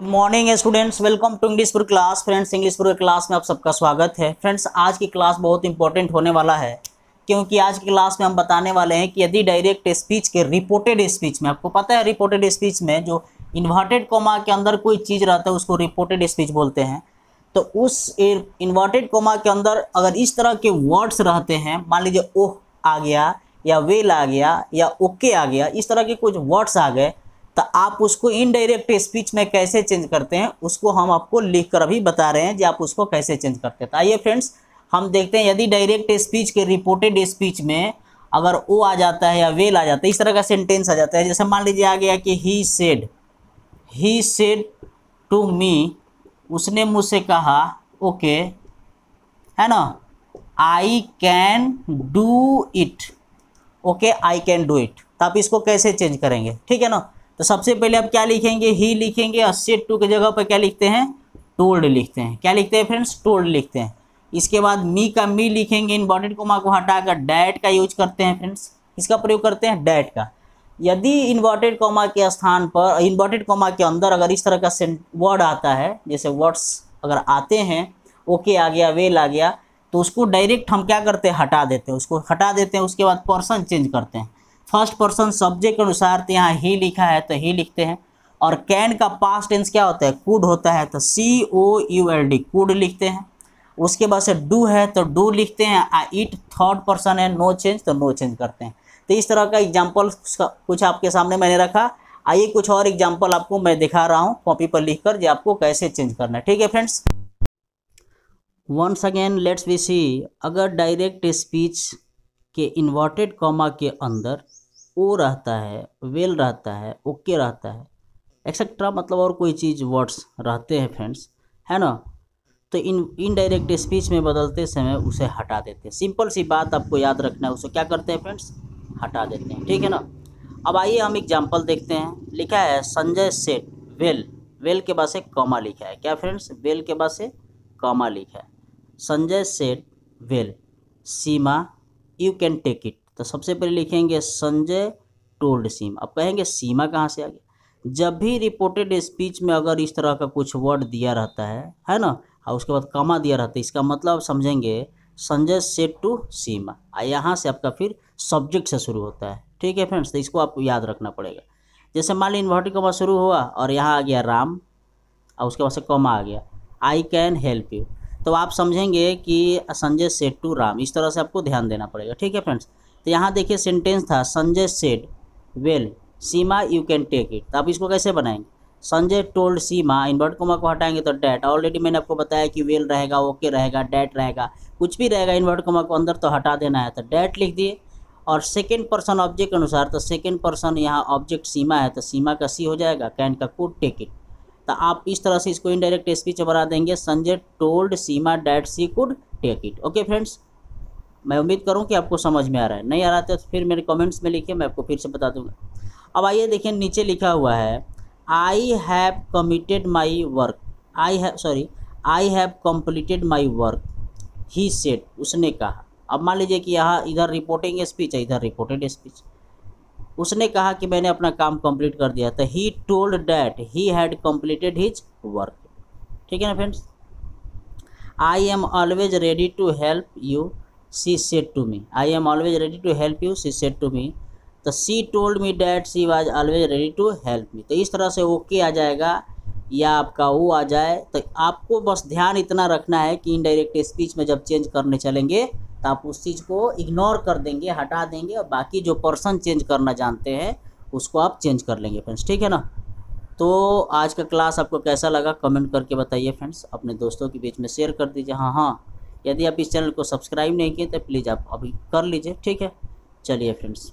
Good morning students, welcome to English poor class. Friends, English poor class में आप सबका स्वागत है। फ्रेंड्स, आज की क्लास बहुत इंपॉर्टेंट होने वाला है, क्योंकि आज की क्लास में हम बताने वाले हैं कि यदि डायरेक्ट स्पीच के रिपोर्टेड स्पीच में, आपको पता है रिपोर्टेड स्पीच में जो इन्वर्टेड कॉमा के अंदर कोई चीज़ रहता है उसको रिपोर्टेड स्पीच बोलते हैं। तो उस इन्वर्टेड कॉमा के अंदर अगर इस तरह के वर्ड्स रहते हैं, मान लीजिए ओह आ गया या वेल आ गया या ओके आ गया, इस तरह के कुछ वर्ड्स आ गए, तो आप उसको इनडायरेक्ट स्पीच में कैसे चेंज करते हैं उसको हम आपको लिखकर अभी बता रहे हैं कि आप उसको कैसे चेंज करते हैं। तो आइए फ्रेंड्स, हम देखते हैं यदि डायरेक्ट स्पीच के रिपोर्टेड स्पीच में अगर ओ आ जाता है या वेल आ जाता है, इस तरह का सेंटेंस आ जाता है। जैसे मान लीजिए आ गया कि ही सेड टू मी, उसने मुझसे कहा, ओके है ना, I can do it, okay I can do it. तो आप इसको कैसे चेंज करेंगे, ठीक है ना। तो सबसे पहले आप क्या लिखेंगे, ही लिखेंगे और सेड टू की जगह पर क्या लिखते हैं, टोल्ड लिखते हैं। क्या लिखते हैं फ्रेंड्स, टोल्ड लिखते हैं। इसके बाद मी का मी लिखेंगे, इनबॉर्डेड कोमा को हटाकर डैट का यूज करते हैं। फ्रेंड्स, इसका प्रयोग करते हैं डैट का। यदि इनबॉर्डेड कोमा के स्थान पर, इनबॉर्डेड कोमा के अंदर अगर इस तरह का वर्ड आता है, जैसे वर्ड्स अगर आते हैं, ओके आ गया वेल आ गया, तो उसको डायरेक्ट हम क्या करते हैं, हटा देते हैं, उसको हटा देते हैं। उसके बाद पर्सन चेंज करते हैं, फर्स्ट पर्सन सब्जेक्ट के अनुसार, तो यहाँ ही लिखा है तो ही लिखते हैं। और कैन का पास्ट टेंस क्या होता है, कुड होता है, तो COULD कुड लिखते हैं। उसके बाद से डू है तो डू लिखते हैं। आई ईट थर्ड पर्सन है, नो चेंज, तो नो चेंज करते हैं। तो इस तरह का एग्जाम्पल कुछ आपके सामने मैंने रखा। आइए कुछ और एग्जाम्पल आपको मैं दिखा रहा हूँ कॉपी पर लिख कर, जो आपको कैसे चेंज करना है, ठीक है friends. Once again let's we see, अगर डायरेक्ट स्पीच के इन्वर्टेड कॉमा के अंदर ओ रहता है, वेल रहता है, ओके रहता है, एक्सेट्रा, मतलब और कोई चीज़ वर्ड्स रहते हैं फ्रेंड्स, है ना, तो इनडायरेक्ट स्पीच में बदलते समय उसे हटा देते हैं। सिंपल सी बात आपको याद रखना है, उसे क्या करते हैं फ्रेंड्स, हटा देते हैं, ठीक है ना। अब आइए हम एग्जाम्पल देखते हैं। लिखा है संजय सेड वेल, वेल के बाद से कॉमा लिखा है, क्या फ्रेंड्स, वेल के बाद से कॉमा लिखा है। Sanjay said well, Seema you can take it, तो सबसे पहले लिखेंगे संजय टोल्ड सीमा। अब कहेंगे सीमा कहाँ से आ गया। जब भी रिपोर्टेड स्पीच में अगर इस तरह का कुछ वर्ड दिया रहता है ना, और उसके बाद कॉमा दिया रहता है, इसका मतलब समझेंगे संजय सेड टू सीमा, यहाँ से आपका फिर सब्जेक्ट से शुरू होता है, ठीक है फ्रेंड्स। तो इसको आपको याद रखना पड़ेगा। जैसे मान ली इन्वर्टेड कॉमा शुरू हुआ और यहाँ आ गया राम, और उसके बाद से कॉमा आ गया, आई कैन हेल्प यू, तो आप समझेंगे कि संजय सेड टू राम, इस तरह से आपको ध्यान देना पड़ेगा, ठीक है फ्रेंड्स। तो यहाँ देखिए सेंटेंस था Sanjay said well, Seema you can take it, तो आप इसको कैसे बनाएंगे, Sanjay told Seema, invert comma को हटाएंगे तो डैट, ऑलरेडी मैंने आपको बताया कि वेल रहेगा, ओके रहेगा, डैट रहेगा, कुछ भी रहेगा इनवर्ट कोमा को अंदर तो हटा देना है, तो डैट लिख दिए। और सेकेंड पर्सन ऑब्जेक्ट अनुसार, तो सेकेंड पर्सन यहाँ ऑब्जेक्ट सीमा है, तो सीमा का सी हो जाएगा, कैन का कुड, टेक इट, तो आप इस तरह से इसको इनडायरेक्ट स्पीच बना देंगे, Sanjay told Seema that she could take it. Okay friends, मैं उम्मीद करूं कि आपको समझ में आ रहा है, नहीं आ रहा तो फिर मेरे कमेंट्स में लिखिए, मैं आपको फिर से बता दूंगा। अब आइए देखिए नीचे लिखा हुआ है I have committed my work, I have completed my work, he said उसने कहा। अब मान लीजिए कि यहाँ इधर रिपोर्टिंग स्पीच है, इधर रिपोर्टेड स्पीच, उसने कहा कि मैंने अपना काम कंप्लीट कर दिया, तो he told that he had completed his work, ठीक है ना friends. I am always ready to help you she said to me, I am always ready to help you she said to me, तो she told me that she was always ready to help me. तो इस तरह से okay आ जाएगा या आपका वो आ जाए, तो आपको बस ध्यान इतना रखना है कि इनडायरेक्ट स्पीच में जब चेंज करने चलेंगे तो आप उस चीज़ को इग्नोर कर देंगे, हटा देंगे, और बाकी जो पर्सन चेंज करना जानते हैं उसको आप चेंज कर लेंगे फ्रेंड्स, ठीक है ना। तो आज का क्लास आपको कैसा लगा कमेंट करके बताइए फ्रेंड्स, अपने दोस्तों के बीच में शेयर कर दीजिए। हाँ, यदि आप इस चैनल को सब्सक्राइब नहीं किए तो प्लीज़ आप अभी कर लीजिए, ठीक है। चलिए फ्रेंड्स।